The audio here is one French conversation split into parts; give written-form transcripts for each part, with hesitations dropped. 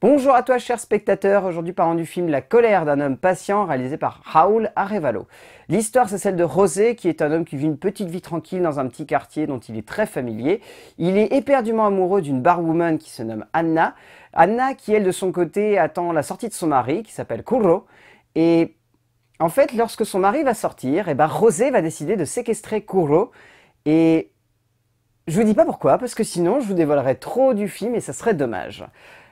Bonjour à toi chers spectateurs, aujourd'hui parlons du film La colère d'un homme patient réalisé par Raúl Arévalo. L'histoire c'est celle de José qui est un homme qui vit une petite vie tranquille dans un petit quartier dont il est très familier. Il est éperdument amoureux d'une barwoman qui se nomme Anna. Anna qui elle de son côté attend la sortie de son mari qui s'appelle Curro. Et en fait lorsque son mari va sortir, José va décider de séquestrer Curro et je vous dis pas pourquoi parce que sinon je vous dévoilerais trop du film et ça serait dommage.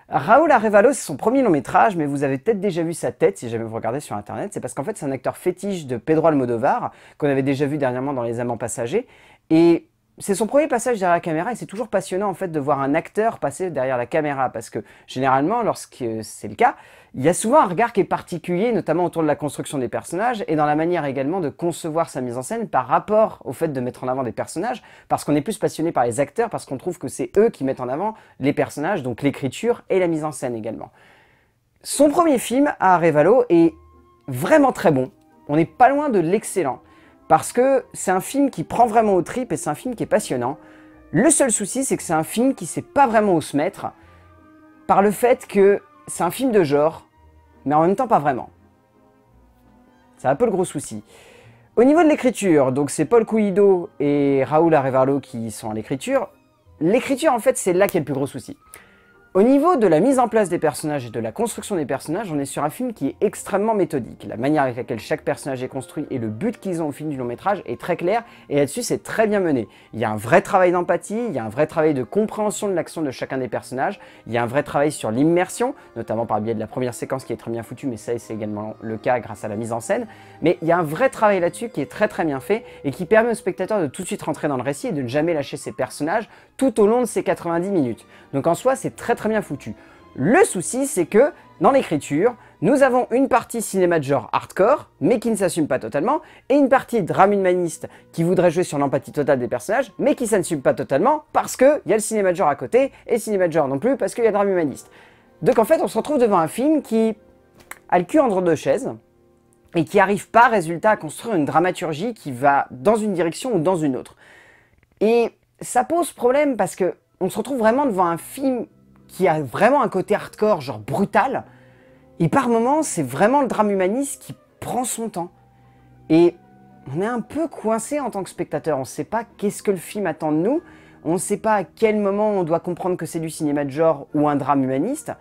Raúl Arévalo, c'est son premier long métrage, mais vous avez peut-être déjà vu sa tête si jamais vous regardez sur internet. C'est parce qu'en fait c'est un acteur fétiche de Pedro Almodóvar, qu'on avait déjà vu dernièrement dans Les Amants Passagers. Et c'est son premier passage derrière la caméra et c'est toujours passionnant en fait de voir un acteur passer derrière la caméra. Parce que généralement, lorsque c'est le cas, il y a souvent un regard qui est particulier, notamment autour de la construction des personnages et dans la manière également de concevoir sa mise en scène par rapport au fait de mettre en avant des personnages. Parce qu'on est plus passionné par les acteurs, parce qu'on trouve que c'est eux qui mettent en avant les personnages, donc l'écriture et la mise en scène également. Son premier film à Arévalo est vraiment très bon. On n'est pas loin de l'excellent. Parce que c'est un film qui prend vraiment aux tripes et c'est un film qui est passionnant. Le seul souci, c'est que c'est un film qui ne sait pas vraiment où se mettre par le fait que c'est un film de genre, mais en même temps pas vraiment. C'est un peu le gros souci. Au niveau de l'écriture, donc c'est Paul Cuido et Raúl Arévalo qui sont à l'écriture. L'écriture, en fait, c'est là qu'il y a le plus gros souci. Au niveau de la mise en place des personnages et de la construction des personnages, on est sur un film qui est extrêmement méthodique. La manière avec laquelle chaque personnage est construit et le but qu'ils ont au film du long métrage est très clair et là-dessus c'est très bien mené. Il y a un vrai travail d'empathie, il y a un vrai travail de compréhension de l'action de chacun des personnages, il y a un vrai travail sur l'immersion, notamment par le biais de la première séquence qui est très bien foutue, mais ça c'est également le cas grâce à la mise en scène. Mais il y a un vrai travail là-dessus qui est très très bien fait et qui permet au spectateur de tout de suite rentrer dans le récit et de ne jamais lâcher ses personnages tout au long de ces 90 minutes. Donc en soi c'est très très bien foutu. Le souci, c'est que dans l'écriture, nous avons une partie cinéma de genre hardcore, mais qui ne s'assume pas totalement, et une partie drame humaniste qui voudrait jouer sur l'empathie totale des personnages, mais qui ne s'assume pas totalement parce qu'il y a le cinéma de genre à côté, et le cinéma de genre non plus parce qu'il y a le drame humaniste. Donc en fait, on se retrouve devant un film qui a le cul entre deux chaises, et qui n'arrive pas, résultat, à construire une dramaturgie qui va dans une direction ou dans une autre. Et ça pose problème parce que on se retrouve vraiment devant un film qui a vraiment un côté hardcore, genre brutal, et par moments, c'est vraiment le drame humaniste qui prend son temps. Et on est un peu coincé en tant que spectateur, on ne sait pas qu'est-ce que le film attend de nous, on ne sait pas à quel moment on doit comprendre que c'est du cinéma de genre ou un drame humaniste,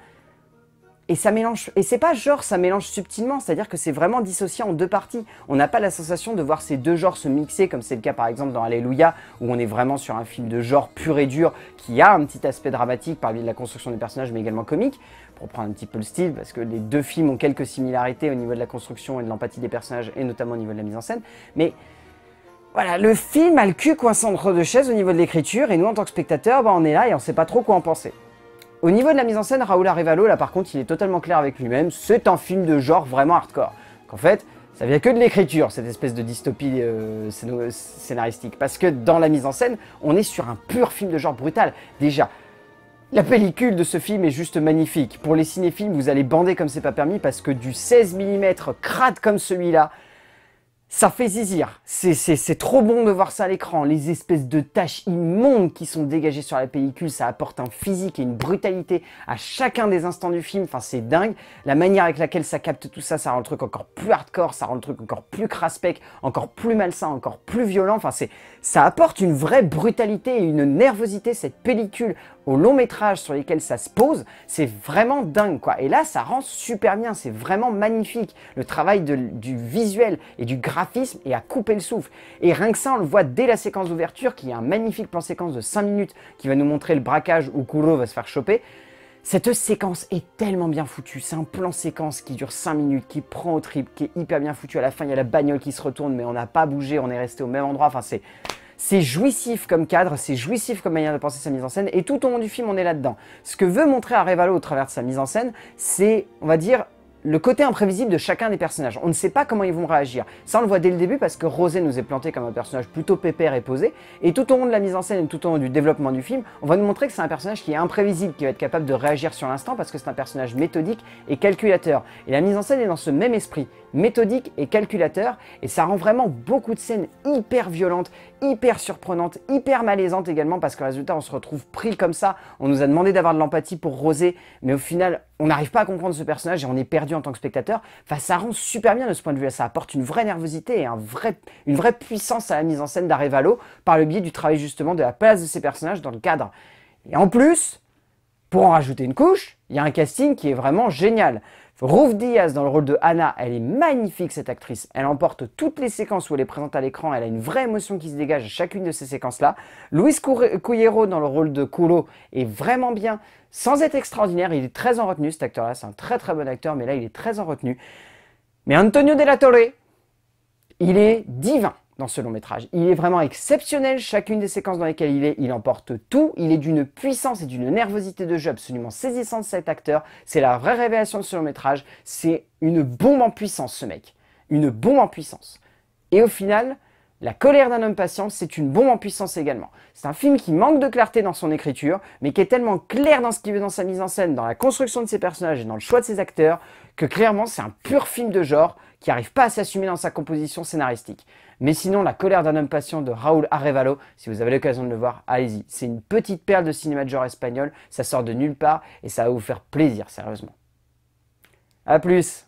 et ça mélange, et c'est pas genre, ça mélange subtilement, c'est-à-dire que c'est vraiment dissocié en deux parties. On n'a pas la sensation de voir ces deux genres se mixer, comme c'est le cas par exemple dans Alléluia, où on est vraiment sur un film de genre pur et dur, qui a un petit aspect dramatique par le biais de la construction des personnages, mais également comique, pour prendre un petit peu le style, parce que les deux films ont quelques similarités au niveau de la construction et de l'empathie des personnages, et notamment au niveau de la mise en scène, mais voilà, le film a le cul coincé entre deux chaises au niveau de l'écriture, et nous en tant que spectateurs, on est là et on sait pas trop quoi en penser. Au niveau de la mise en scène, Raúl Arévalo, là par contre, il est totalement clair avec lui-même, c'est un film de genre vraiment hardcore. Donc, en fait, ça vient que de l'écriture, cette espèce de dystopie scénaristique. Parce que dans la mise en scène, on est sur un pur film de genre brutal. Déjà, la pellicule de ce film est juste magnifique. Pour les cinéphiles, vous allez bander comme c'est pas permis parce que du 16 mm crade comme celui-là, ça fait zizir, c'est trop bon de voir ça à l'écran, les espèces de taches immondes qui sont dégagées sur la pellicule, ça apporte un physique et une brutalité à chacun des instants du film, enfin c'est dingue, la manière avec laquelle ça capte tout ça, ça rend le truc encore plus hardcore, ça rend le truc encore plus craspec, encore plus malsain, encore plus violent, enfin ça apporte une vraie brutalité et une nervosité, cette pellicule au long métrage sur lesquels ça se pose, c'est vraiment dingue quoi, et là ça rend super bien, c'est vraiment magnifique, le travail du visuel et du graphique, et à couper le souffle. Et rien que ça, on le voit dès la séquence d'ouverture, qui est un magnifique plan séquence de 5 minutes qui va nous montrer le braquage où Curro va se faire choper. Cette séquence est tellement bien foutue, c'est un plan séquence qui dure 5 minutes, qui prend au trip, qui est hyper bien foutu. À la fin, il y a la bagnole qui se retourne, mais on n'a pas bougé, on est resté au même endroit. Enfin, c'est jouissif comme cadre, c'est jouissif comme manière de penser sa mise en scène, et tout au long du film, on est là-dedans. Ce que veut montrer Arévalo au travers de sa mise en scène, c'est, on va dire, le côté imprévisible de chacun des personnages. On ne sait pas comment ils vont réagir. Ça, on le voit dès le début parce que José nous est planté comme un personnage plutôt pépère et posé. Et tout au long de la mise en scène et tout au long du développement du film, on va nous montrer que c'est un personnage qui est imprévisible, qui va être capable de réagir sur l'instant parce que c'est un personnage méthodique et calculateur. Et la mise en scène est dans ce même esprit, méthodique et calculateur. Et ça rend vraiment beaucoup de scènes hyper violentes, hyper surprenantes, hyper malaisantes également parce que résultat, on se retrouve pris comme ça. On nous a demandé d'avoir de l'empathie pour José, mais au final, on n'arrive pas à comprendre ce personnage et on est perdu en tant que spectateur. Enfin, ça rend super bien de ce point de vue-là. Ça apporte une vraie nervosité et une vraie puissance à la mise en scène d'Arévalo par le biais du travail justement de la place de ces personnages dans le cadre. Et en plus, pour en rajouter une couche, il y a un casting qui est vraiment génial. Ruth Diaz dans le rôle de Anna, elle est magnifique cette actrice. Elle emporte toutes les séquences où elle est présente à l'écran, elle a une vraie émotion qui se dégage à chacune de ces séquences-là. Luis Callejo dans le rôle de Cuido est vraiment bien, sans être extraordinaire, il est très en retenue cet acteur-là, c'est un très très bon acteur, mais là il est très en retenue. Mais Antonio de la Torre, il est divin dans ce long métrage. Il est vraiment exceptionnel, chacune des séquences dans lesquelles il est, il emporte tout, il est d'une puissance et d'une nervosité de jeu absolument saisissante cet acteur, c'est la vraie révélation de ce long métrage, c'est une bombe en puissance ce mec, une bombe en puissance. Et au final, La colère d'un homme patient, c'est une bombe en puissance également. C'est un film qui manque de clarté dans son écriture, mais qui est tellement clair dans ce qu'il veut dans sa mise en scène, dans la construction de ses personnages et dans le choix de ses acteurs, que clairement c'est un pur film de genre qui n'arrive pas à s'assumer dans sa composition scénaristique. Mais sinon, La colère d'un homme patient de Raúl Arévalo, si vous avez l'occasion de le voir, allez-y. C'est une petite perle de cinéma de genre espagnol, ça sort de nulle part et ça va vous faire plaisir, sérieusement. A plus!